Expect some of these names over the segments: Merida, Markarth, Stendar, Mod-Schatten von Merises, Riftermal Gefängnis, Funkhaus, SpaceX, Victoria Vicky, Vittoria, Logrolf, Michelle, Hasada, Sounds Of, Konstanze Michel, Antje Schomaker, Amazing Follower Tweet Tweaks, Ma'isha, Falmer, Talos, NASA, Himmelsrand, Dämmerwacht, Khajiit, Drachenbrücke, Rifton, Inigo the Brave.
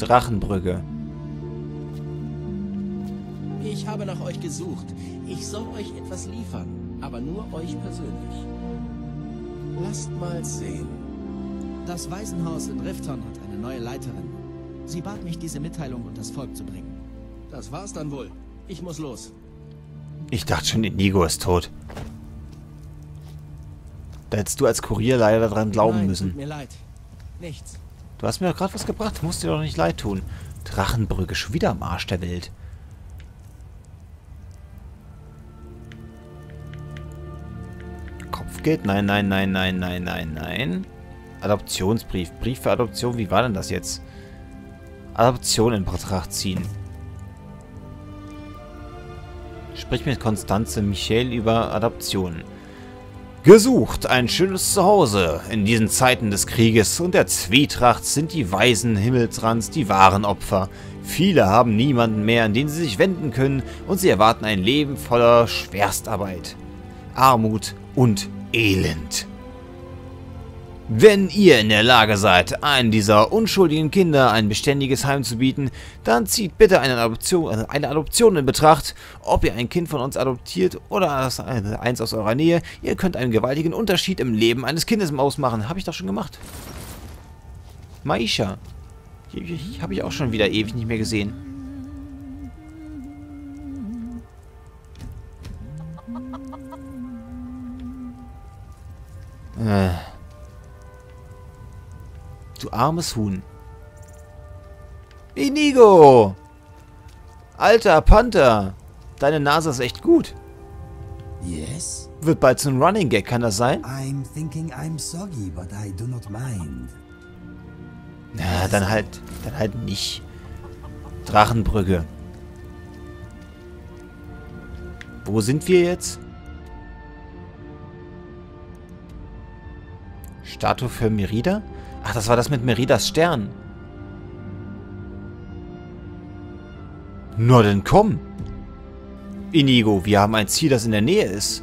Drachenbrücke. Ich habe nach euch gesucht. Ich soll euch etwas liefern, aber nur euch persönlich. Lasst mal sehen. Das Waisenhaus in Rifton hat eine neue Leiterin. Sie bat mich, diese Mitteilung und das Volk zu bringen. Das war's dann wohl. Ich muss los. Ich dachte schon, Inigo ist tot. Da hättest du als Kurier leider daran glauben müssen. Tut mir leid. Nichts. Du hast mir doch gerade was gebracht. Du musst dir doch nicht leid tun. Drachenbrücke, schon wieder am Arsch der Welt. Kopfgeld? Nein, nein, nein, nein, nein, nein, nein. Adoptionsbrief. Brief für Adoption. Wie war denn das jetzt? Adoption in Betracht ziehen. Sprich mit Konstanze Michel über Adoption. Gesucht, ein schönes Zuhause. In diesen Zeiten des Krieges und der Zwietracht sind die Waisen Himmelsrands die wahren Opfer. Viele haben niemanden mehr, an den sie sich wenden können, und sie erwarten ein Leben voller Schwerstarbeit, Armut und Elend. Wenn ihr in der Lage seid, einem dieser unschuldigen Kinder ein beständiges Heim zu bieten, dann zieht bitte eine Adoption in Betracht. Ob ihr ein Kind von uns adoptiert oder eins aus eurer Nähe, ihr könnt einen gewaltigen Unterschied im Leben eines Kindes ausmachen. Habe ich doch schon gemacht. Ma'isha. Habe ich auch schon wieder ewig nicht mehr gesehen. Du armes Huhn. Inigo! Alter Panther! Deine Nase ist echt gut. Yes? Wird bald so ein Running Gag, kann das sein? I'm thinking I'm soggy, but I do not mind. Na, dann halt nicht. Drachenbrücke. Wo sind wir jetzt? Statue für Merida? Ach, das war das mit Meridas Stern. Na denn komm. Inigo, wir haben ein Ziel, das in der Nähe ist.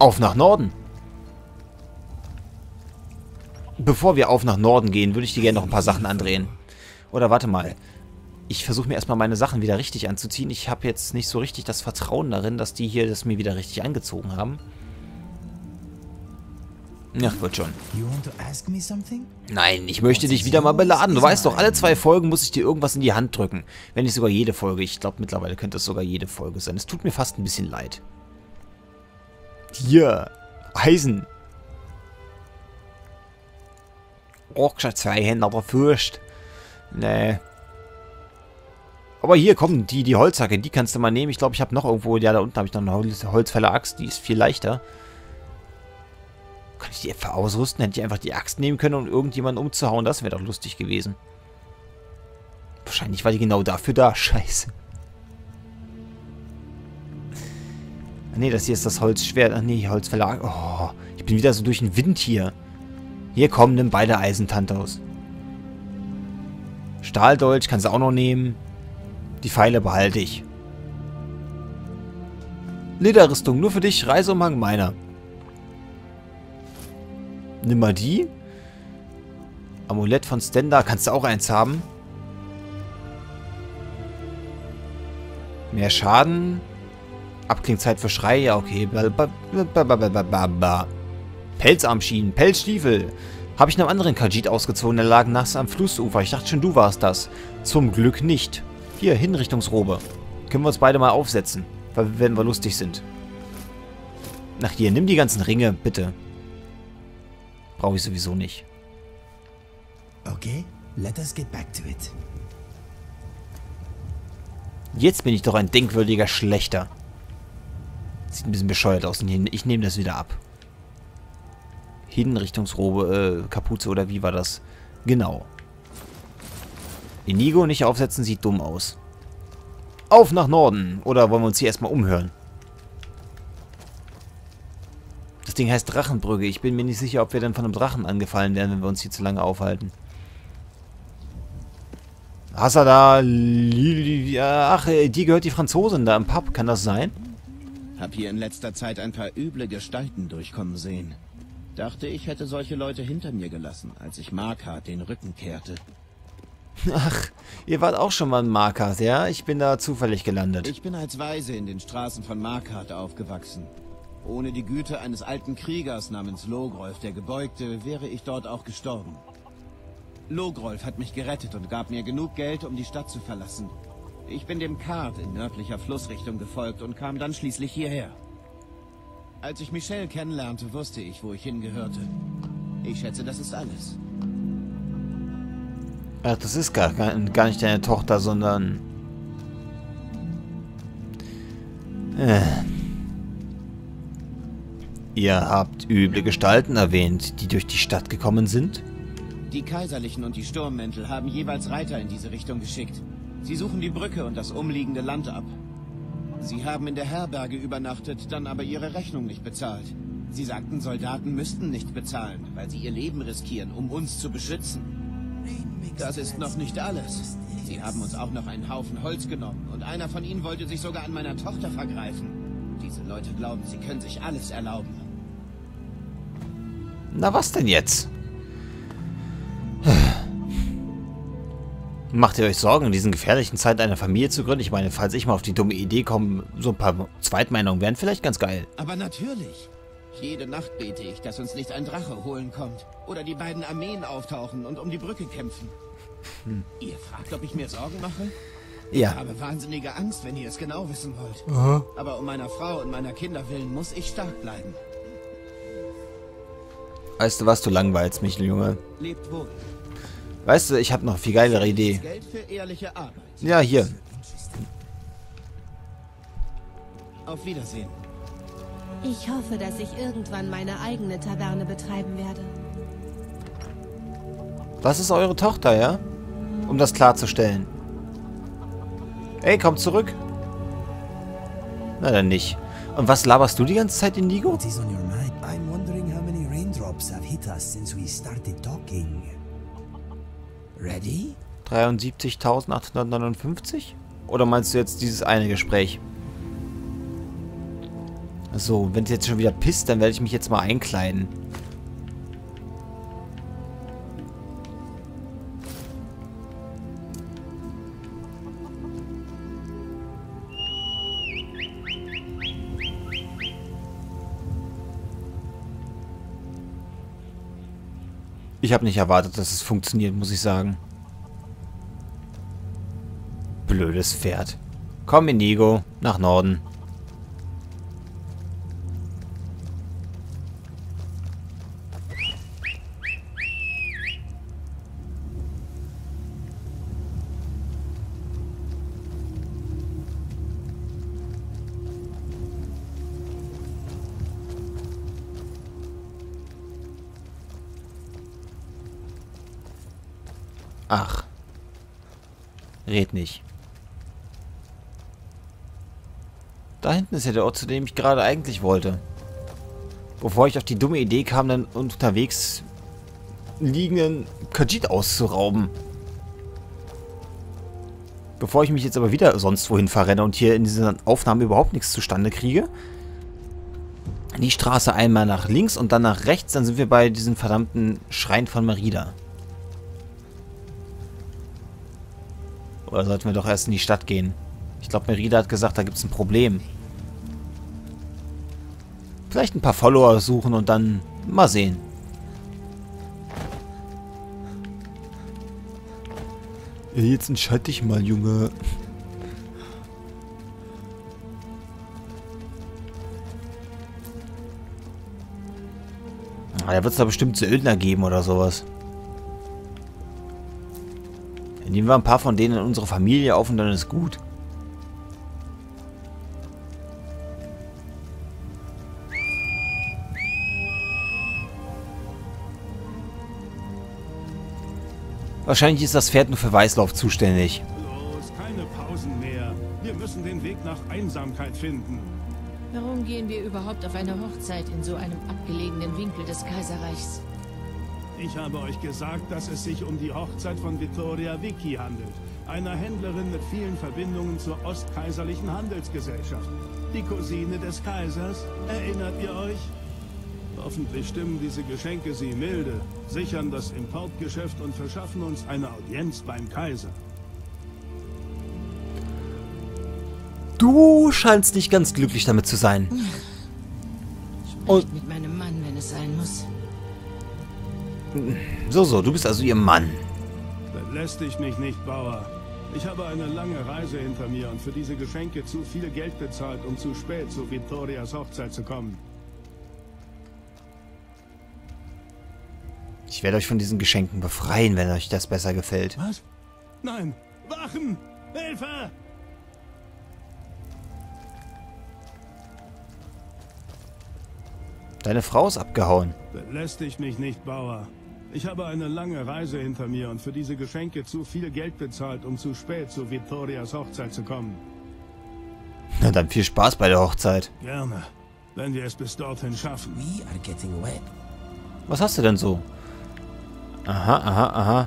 Auf nach Norden. Bevor wir auf nach Norden gehen, würde ich dir gerne noch ein paar Sachen andrehen. Oder warte mal. Ich versuche mir erstmal meine Sachen wieder richtig anzuziehen. Ich habe jetzt nicht so richtig das Vertrauen darin, dass die hier das mir wieder richtig angezogen haben. Ja, wird schon. Nein, ich möchte dich wieder mal beladen. Du weißt doch, alle 2 Folgen muss ich dir irgendwas in die Hand drücken. Wenn nicht sogar jede Folge. Ich glaube, mittlerweile könnte es sogar jede Folge sein. Es tut mir fast ein bisschen leid. Hier. Eisen. Orkscher Zweihänder, aber Fürst. Nee. Aber hier, komm, die Holzhacke, die kannst du mal nehmen. Ich glaube, ich habe noch irgendwo... Ja, da unten habe ich noch eine Holzfäller-Axt. Die ist viel leichter. Kann ich die etwa ausrüsten? Hätte ich einfach die Axt nehmen können, um irgendjemanden umzuhauen. Das wäre doch lustig gewesen. Wahrscheinlich war die genau dafür da. Scheiße. Ne, das hier ist das Holzschwert. Ach nee, Holzverlag. Oh, ich bin wieder so durch den Wind hier. Hier kommen dann beide Eisentante aus. Stahldolch kannst du auch noch nehmen. Die Pfeile behalte ich. Lederrüstung nur für dich. Reiseumhang meiner. Nimm mal die. Amulett von Stendar. Kannst du auch eins haben. Mehr Schaden. Abklingzeit für Schrei. Ja, okay. Pelzarmschienen. Pelzstiefel. Habe ich einem anderen Khajiit ausgezogen. Der lag nachts am Flussufer. Ich dachte schon, du warst das. Zum Glück nicht. Hier, Hinrichtungsrobe. Können wir uns beide mal aufsetzen. Wenn wir lustig sind. Nach dir. Nimm die ganzen Ringe, bitte. Brauche ich sowieso nicht. Okay, let us get back to it. Jetzt bin ich doch ein denkwürdiger Schlechter. Sieht ein bisschen bescheuert aus. Ich nehme das wieder ab. Hinrichtungsrobe, Kapuze oder wie war das? Genau. Inigo nicht aufsetzen, sieht dumm aus. Auf nach Norden. Oder wollen wir uns hier erstmal umhören? Das Ding heißt Drachenbrücke. Ich bin mir nicht sicher, ob wir dann von einem Drachen angefallen werden, wenn wir uns hier zu lange aufhalten. Hasada, ach, die gehört die Franzosin da im Pub. Kann das sein? Hab hier in letzter Zeit ein paar üble Gestalten durchkommen sehen. Dachte, ich hätte solche Leute hinter mir gelassen, als ich Markarth den Rücken kehrte. Ach, ihr wart auch schon mal in Markarth, ja? Ich bin da zufällig gelandet. Ich bin als Waise in den Straßen von Markarth aufgewachsen. Ohne die Güte eines alten Kriegers namens Logrolf, der Gebeugte, wäre ich dort auch gestorben. Logrolf hat mich gerettet und gab mir genug Geld, um die Stadt zu verlassen. Ich bin dem Kart in nördlicher Flussrichtung gefolgt und kam dann schließlich hierher. Als ich Michelle kennenlernte, wusste ich, wo ich hingehörte. Ich schätze, das ist alles. Ach, das ist gar nicht deine Tochter, sondern... Ihr habt üble Gestalten erwähnt, die durch die Stadt gekommen sind? Die Kaiserlichen und die Sturmmäntel haben jeweils Reiter in diese Richtung geschickt. Sie suchen die Brücke und das umliegende Land ab. Sie haben in der Herberge übernachtet, dann aber ihre Rechnung nicht bezahlt. Sie sagten, Soldaten müssten nicht bezahlen, weil sie ihr Leben riskieren, um uns zu beschützen. Das ist noch nicht alles. Sie haben uns auch noch einen Haufen Holz genommen und einer von ihnen wollte sich sogar an meiner Tochter vergreifen. Diese Leute glauben, sie können sich alles erlauben. Na, was denn jetzt? Macht ihr euch Sorgen, in diesen gefährlichen Zeiten eine Familie zu gründen? Ich meine, falls ich mal auf die dumme Idee komme, so ein paar Zweitmeinungen wären vielleicht ganz geil. Aber natürlich. Jede Nacht bete ich, dass uns nicht ein Drache holen kommt. Oder die beiden Armeen auftauchen und um die Brücke kämpfen. Ihr fragt, ob ich mir Sorgen mache? Ja. Ich habe wahnsinnige Angst, wenn ihr es genau wissen wollt. Aha. Aber um meiner Frau und meiner Kinder willen muss ich stark bleiben. Weißt du was, du langweilst mich, Junge. Lebt wohl. Weißt du, ich habe noch eine viel geilere Idee. Geld für ehrliche Arbeit. Ja, hier. Auf Wiedersehen. Ich hoffe, dass ich irgendwann meine eigene Taverne betreiben werde. Das ist eure Tochter, ja? Um das klarzustellen. Ey, komm zurück. Na dann nicht. Und was laberst du die ganze Zeit, Inigo? Have hit us since we started talking. Ready? 73.859? Oder meinst du jetzt dieses eine Gespräch? So, wenn es jetzt schon wieder pisst, dann werde ich mich jetzt mal einkleiden. Ich habe nicht erwartet, dass es funktioniert, muss ich sagen. Blödes Pferd. Komm, Inigo, nach Norden. Ach. Red nicht. Da hinten ist ja der Ort, zu dem ich gerade eigentlich wollte. Bevor ich auf die dumme Idee kam, dann unterwegs liegenden Kajit auszurauben. Bevor ich mich jetzt aber wieder sonst wohin verrenne und hier in dieser Aufnahme überhaupt nichts zustande kriege. Die Straße einmal nach links und dann nach rechts, dann sind wir bei diesem verdammten Schrein von Merida. Oder sollten wir doch erst in die Stadt gehen? Ich glaube, Merida hat gesagt, da gibt es ein Problem. Vielleicht ein paar Follower suchen und dann mal sehen. Jetzt entscheid dich mal, Junge. Ah, da wird es da bestimmt Söldner geben oder sowas. Nehmen wir ein paar von denen in unsere Familie auf und dann ist gut. Wahrscheinlich ist das Pferd nur für Weißlauf zuständig. Los, keine Pausen mehr. Wir müssen den Weg nach Einsamkeit finden. Warum gehen wir überhaupt auf eine Hochzeit in so einem abgelegenen Winkel des Kaiserreichs? Ich habe euch gesagt, dass es sich um die Hochzeit von Victoria Vicky handelt, einer Händlerin mit vielen Verbindungen zur ostkaiserlichen Handelsgesellschaft. Die Cousine des Kaisers, erinnert ihr euch? Hoffentlich stimmen diese Geschenke Sie milde, sichern das Importgeschäft und verschaffen uns eine Audienz beim Kaiser. Du scheinst nicht ganz glücklich damit zu sein. Spricht mit meinem Mann, wenn es sein muss. So, du bist also ihr Mann. Belästig mich nicht, Bauer. Ich habe eine lange Reise hinter mir und für diese Geschenke zu viel Geld bezahlt, um zu spät zu Vittorias Hochzeit zu kommen. Ich werde euch von diesen Geschenken befreien, wenn euch das besser gefällt. Was? Nein! Wachen! Hilfe! Deine Frau ist abgehauen. Belästigt mich nicht, Bauer. Ich habe eine lange Reise hinter mir und für diese Geschenke zu viel Geld bezahlt, um zu spät zu Vittorias Hochzeit zu kommen. Na dann viel Spaß bei der Hochzeit. Gerne, wenn wir es bis dorthin schaffen. We are getting wet. Was hast du denn so? Aha.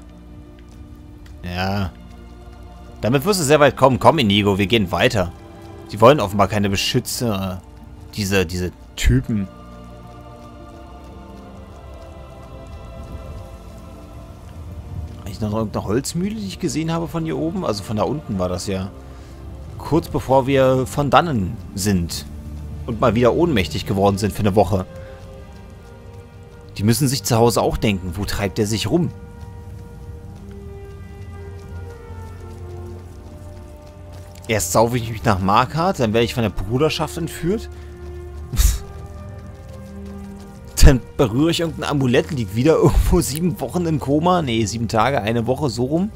Ja. Damit wirst du sehr weit kommen. Komm, Inigo, wir gehen weiter. Die wollen offenbar keine Beschützer. Diese Typen. Noch irgendeine Holzmühle, die ich gesehen habe von hier oben. Also von da unten war das ja. Kurz bevor wir von dannen sind. Und mal wieder ohnmächtig geworden sind für eine Woche. Die müssen sich zu Hause auch denken. Wo treibt er sich rum? Erst saufe ich mich nach Markarth, dann werde ich von der Bruderschaft entführt. Dann berühre ich irgendein Amulett, liegt wieder irgendwo 7 Wochen im Koma. Nee, 7 Tage, eine Woche, so rum.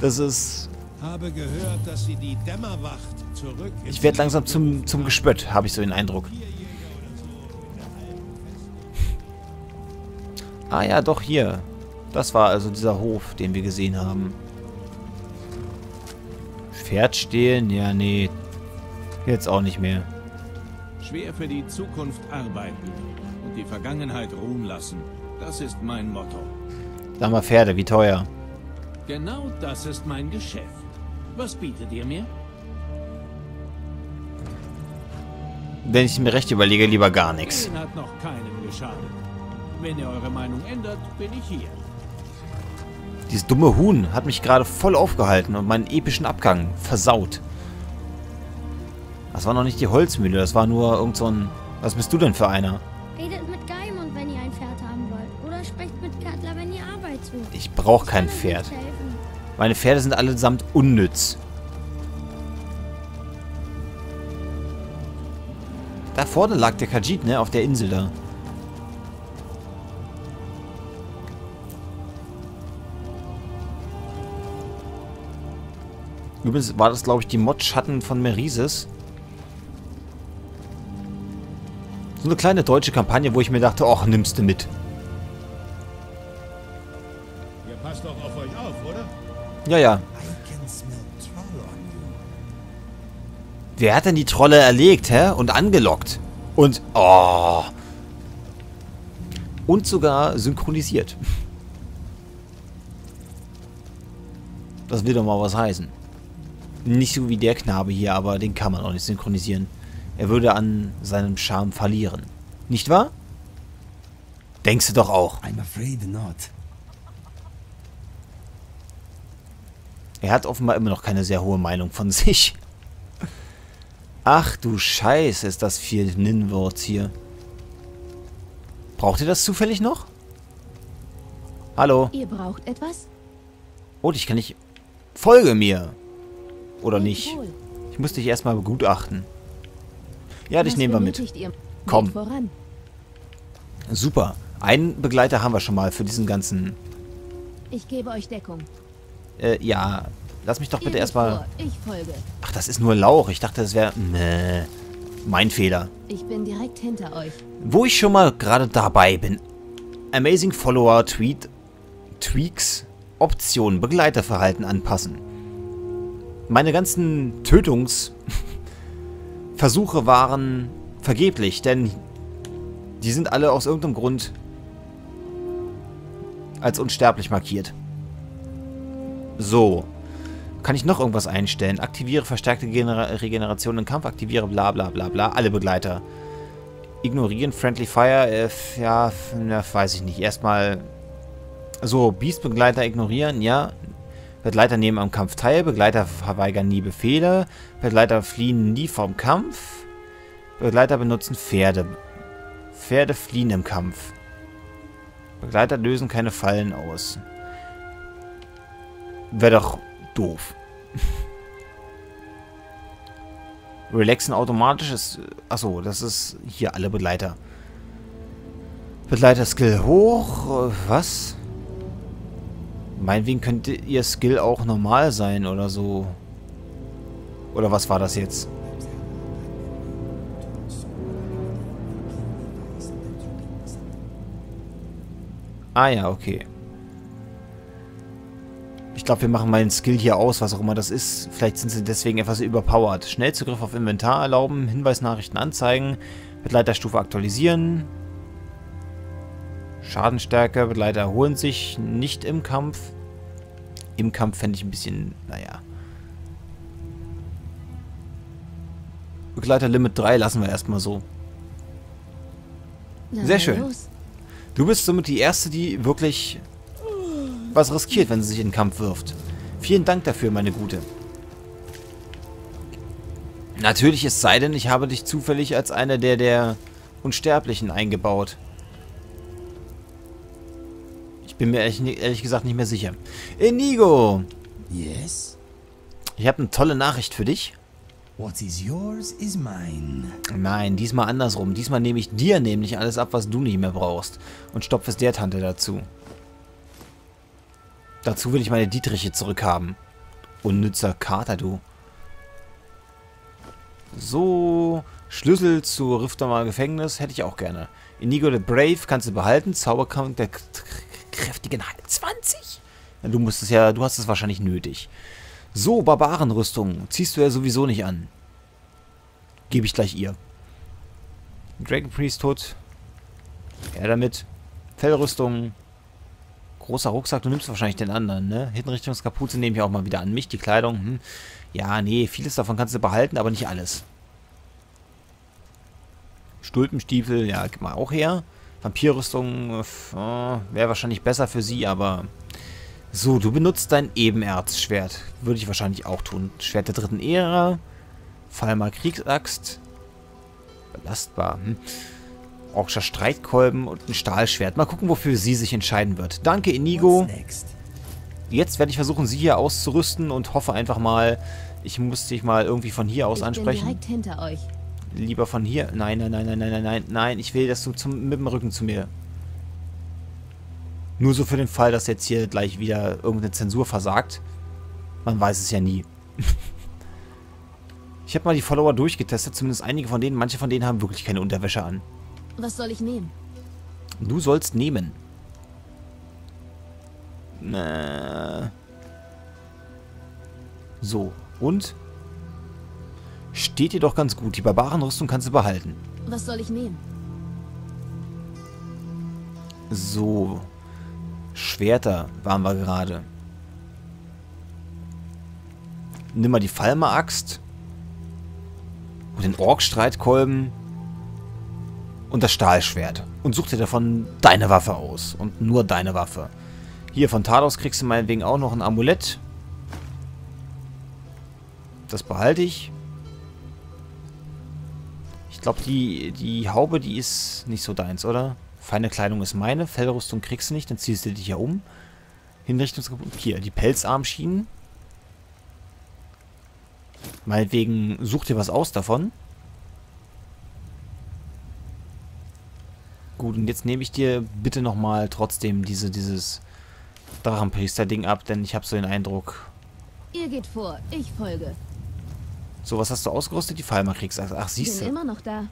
Das ist... Habe gehört, dass sie die Dämmerwacht zurück... Ich werde langsam zum Gespött, habe ich so den Eindruck. Ah ja, doch, hier. Das war also dieser Hof, den wir gesehen haben. Pferd stehlen? Ja, nee. Jetzt auch nicht mehr. Schwer für die Zukunft arbeiten. Die Vergangenheit ruhen lassen. Das ist mein Motto. Sag mal, Pferde, wie teuer? Genau das ist mein Geschäft. Was bietet ihr mir? Wenn ich mir recht überlege, lieber gar nichts. Den hat noch keinem geschadet. Wenn ihr eure Meinung ändert, bin ich hier. Dieses dumme Huhn hat mich gerade voll aufgehalten und meinen epischen Abgang versaut. Das war noch nicht die Holzmühle, das war nur irgend so ein... Was bist du denn für einer? Ich brauche kein Pferd. Meine Pferde sind allesamt unnütz. Da vorne lag der Khajiit, ne? Auf der Insel da. Übrigens war das, glaube ich, die Mod-Schatten von Merises. So eine kleine deutsche Kampagne, wo ich mir dachte, ach, nimmst du mit. Passt doch auf euch auf, oder? Ja. Wer hat denn die Trolle erlegt, hä? Und angelockt. Und... Oh. Und sogar synchronisiert. Das will doch mal was heißen. Nicht so wie der Knabe hier, aber den kann man auch nicht synchronisieren. Er würde an seinem Charme verlieren. Nicht wahr? Denkst du doch auch. I'm afraid not. Er hat offenbar immer noch keine sehr hohe Meinung von sich. Ach du Scheiße, ist das viel Ninwurz hier. Braucht ihr das zufällig noch? Hallo? Ihr braucht etwas? Oh, ich kann nicht... Folge mir! Oder nicht? Ich muss dich erstmal begutachten. Ja, dich nehmen wir mit. Komm. Super. Einen Begleiter haben wir schon mal für diesen ganzen... Ich gebe euch Deckung. Ja, lass mich doch bitte erstmal... Ach, das ist nur Lauch. Ich dachte, das wäre... Nee, mein Fehler. Ich bin direkt hinter euch. Wo ich schon mal gerade dabei bin. Amazing Follower Tweet Tweaks. Option Begleiterverhalten anpassen. Meine ganzen Tötungsversuche waren vergeblich, denn die sind alle aus irgendeinem Grund als unsterblich markiert. So. Kann ich noch irgendwas einstellen? Aktiviere verstärkte Regeneration im Kampf, aktiviere bla bla bla bla. Alle Begleiter. Ignorieren, Friendly Fire, ja, weiß ich nicht. Erstmal so, Beast-Begleiter ignorieren, ja. Begleiter nehmen am Kampf teil, Begleiter verweigern nie Befehle, Begleiter fliehen nie vom Kampf, Begleiter benutzen Pferde. Pferde fliehen im Kampf. Begleiter lösen keine Fallen aus. Wäre doch doof. Relaxen automatisch ist... Achso, das ist hier alle Begleiter. Begleiter-Skill hoch. Was? Meinetwegen könnte ihr Skill auch normal sein oder so. Oder was war das jetzt? Ah ja, okay. Ich glaube, wir machen mal den Skill hier aus, was auch immer das ist. Vielleicht sind sie deswegen etwas überpowered. Schnellzugriff auf Inventar erlauben, Hinweisnachrichten anzeigen, Begleiterstufe aktualisieren. Schadenstärke, Begleiter erholen sich, nicht im Kampf. Im Kampf fände ich ein bisschen, naja. Begleiter Limit 3 lassen wir erstmal so. Sehr schön. Du bist somit die Erste, die wirklich was riskiert, wenn sie sich in den Kampf wirft. Vielen Dank dafür, meine Gute. Natürlich, es sei denn, ich habe dich zufällig als einer der Unsterblichen eingebaut. Ich bin mir ehrlich gesagt nicht mehr sicher. Inigo! Yes? Ich habe eine tolle Nachricht für dich. What is yours is mine. Nein, diesmal andersrum. Diesmal nehme ich dir nämlich alles ab, was du nicht mehr brauchst. Und stopfe es der Tante dazu. Dazu will ich meine Dietriche zurückhaben. Unnützer Kater, du. So, Schlüssel zu Riftermal Gefängnis hätte ich auch gerne. Inigo the Brave kannst du behalten. Zauberkampf der kräftigen 20? Du musst es ja, du hast es wahrscheinlich nötig. So, Barbarenrüstung. Ziehst du ja sowieso nicht an. Gebe ich gleich ihr. Dragon Priest tot. Ja, damit. Fellrüstung. Großer Rucksack, du nimmst wahrscheinlich den anderen, ne? Hinrichtungskapuze nehme ich auch mal wieder an mich, die Kleidung, Ja, nee, vieles davon kannst du behalten, aber nicht alles. Stulpenstiefel, ja, gib mal auch her. Vampirrüstung, wäre wahrscheinlich besser für sie, aber... So, du benutzt dein Ebenerzschwert. Würde ich wahrscheinlich auch tun. Schwert der dritten Ära. Falmer Kriegsaxt. Belastbar, Orkscher Streitkolben und ein Stahlschwert. Mal gucken, wofür sie sich entscheiden wird. Danke, Inigo. Jetzt werde ich versuchen, sie hier auszurüsten und hoffe einfach mal, ich muss dich mal irgendwie von hier aus ansprechen. Bin direkt hinter euch. Lieber von hier. Nein, nein, nein, nein, nein, nein, nein, nein. Ich will, dass du mit dem Rücken zu mir. Nur so für den Fall, dass jetzt hier gleich wieder irgendeine Zensur versagt. Man weiß es ja nie. Ich habe mal die Follower durchgetestet, zumindest einige von denen. Manche von denen haben wirklich keine Unterwäsche an. Was soll ich nehmen? Du sollst nehmen. So, und? Steht dir doch ganz gut. Die Barbarenrüstung kannst du behalten. Was soll ich nehmen? So. Schwerter waren wir gerade. Nimm mal die Falmer-Axt. Und den Ork-Streitkolben. Und das Stahlschwert. Und such dir davon deine Waffe aus. Und nur deine Waffe. Hier von Talos kriegst du meinetwegen auch noch ein Amulett. Das behalte ich. Ich glaube, die Haube, die ist nicht so deins, oder? Feine Kleidung ist meine. Fellrüstung kriegst du nicht, dann ziehst du dich ja um. Hinrichtungsgebot. Hier, die Pelzarmschienen. Meinetwegen such dir was aus davon. Gut, und jetzt nehme ich dir bitte nochmal trotzdem dieses Drachenpriester-Ding ab, denn ich habe so den Eindruck. Ihr geht vor, ich folge. So, was hast du ausgerüstet? Die Falmer Kriegsaxt. Ach, siehst du. Ich bin immer noch da.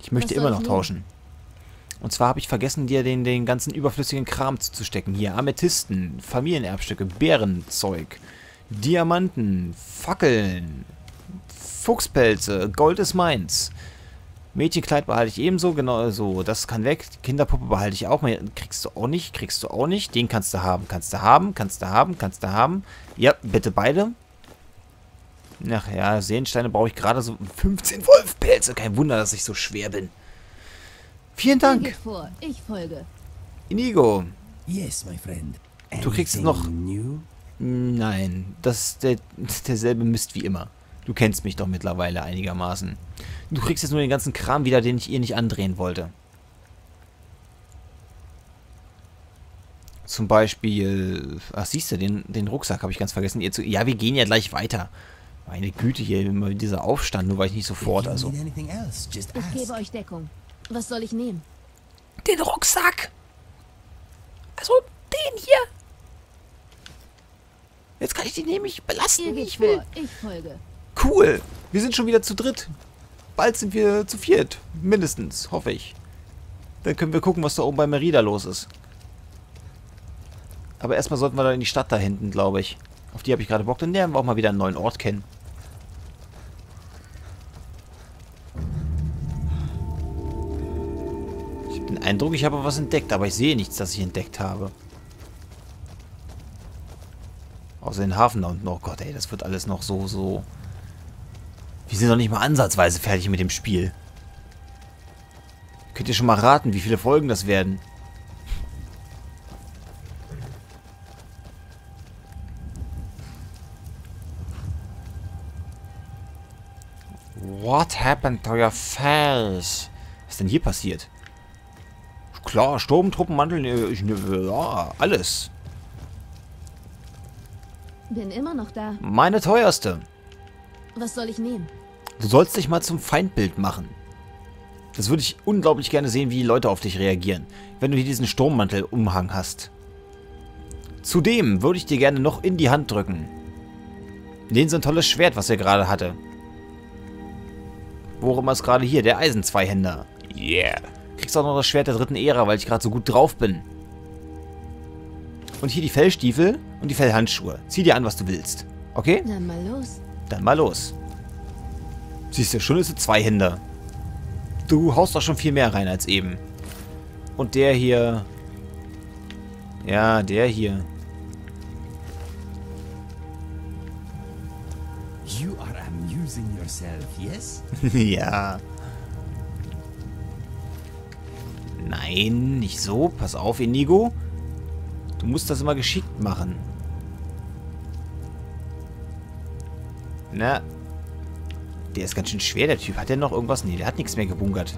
Ich möchte immer noch tauschen. Und zwar habe ich vergessen, dir den ganzen überflüssigen Kram zu stecken. Hier, Amethysten, Familienerbstücke, Bärenzeug, Diamanten, Fackeln, Fuchspelze, Gold ist meins. Mädchenkleid behalte ich ebenso, genau so. Das kann weg. Kinderpuppe behalte ich auch. Kriegst du auch nicht, kriegst du auch nicht. Den kannst du haben, kannst du haben, kannst du haben, kannst du haben. Ja, bitte beide. Ach ja, Seelensteine brauche ich gerade so 15 Wolfpelze. Kein Wunder, dass ich so schwer bin. Vielen Dank. Ich folge. Inigo. Yes, my friend. Du kriegst noch... Nein, das ist derselbe Mist wie immer. Du kennst mich doch mittlerweile einigermaßen. Du kriegst jetzt nur den ganzen Kram wieder, den ich ihr nicht andrehen wollte. Zum Beispiel... Ach, siehst du, den Rucksack habe ich ganz vergessen. Ihr zu... Ja, wir gehen ja gleich weiter. Meine Güte, hier immer dieser Aufstand, nur weil ich nicht sofort... Also. Ich gebe euch Deckung. Was soll ich nehmen? Den Rucksack! Also, den hier! Jetzt kann ich den nämlich belassen, wie ich will. Ich folge. Cool! Wir sind schon wieder zu dritt. Bald sind wir zu viert. Mindestens, hoffe ich. Dann können wir gucken, was da oben bei Merida los ist. Aber erstmal sollten wir dann in die Stadt da hinten, glaube ich. Auf die habe ich gerade Bock, dann lernen wir auch mal wieder einen neuen Ort kennen. Ich habe den Eindruck, ich habe was entdeckt, aber ich sehe nichts, das ich entdeckt habe. Außer den Hafen da unten. Oh Gott, ey, das wird alles noch so... Wir sind noch nicht mal ansatzweise fertig mit dem Spiel. Könnt ihr schon mal raten, wie viele Folgen das werden? What happened to your face? Was ist denn hier passiert? Klar, Sturmtruppenmantel, alles. Bin immer noch da. Meine teuerste. Was soll ich nehmen? Du sollst dich mal zum Feindbild machen. Das würde ich unglaublich gerne sehen, wie die Leute auf dich reagieren, wenn du hier diesen Sturmmantelumhang hast. Zudem würde ich dir gerne noch in die Hand drücken. Nehmen Sie ein tolles Schwert, was er gerade hatte. Worum ist gerade hier? Der Eisenzweihänder. Yeah. Kriegst auch noch das Schwert der dritten Ära, weil ich gerade so gut drauf bin. Und hier die Fellstiefel und die Fellhandschuhe. Zieh dir an, was du willst. Okay? Dann mal los. Dann mal los. Siehst du, schon ist es Zweihänder. Du haust doch schon viel mehr rein als eben. Und der hier... Ja, der hier. You are amusing yourself, yes? Ja. Nein, nicht so. Pass auf, Inigo. Du musst das immer geschickt machen. Na. Der ist ganz schön schwer, der Typ. Hat der noch irgendwas? Nee, der hat nichts mehr gebunkert.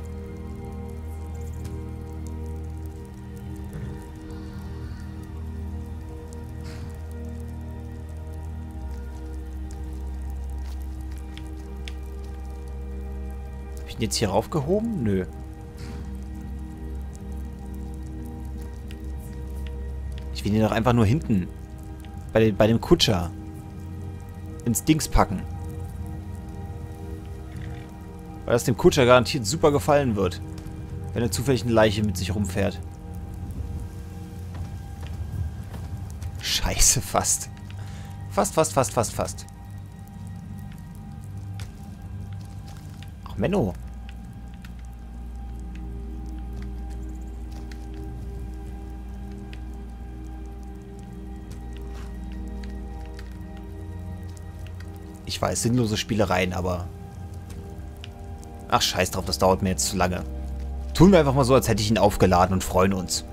Hab ich ihn jetzt hier raufgehoben? Nö. Ich will ihn doch einfach nur hinten. Bei dem Kutscher. Ins Dings packen. Weil das dem Kutscher garantiert super gefallen wird. Wenn er zufällig eine Leiche mit sich rumfährt. Scheiße, fast. Fast. Ach, Menno. Ich weiß, sinnlose Spielereien, aber... Ach, scheiß drauf, das dauert mir jetzt zu lange. Tun wir einfach mal so, als hätte ich ihn aufgeladen und freuen uns.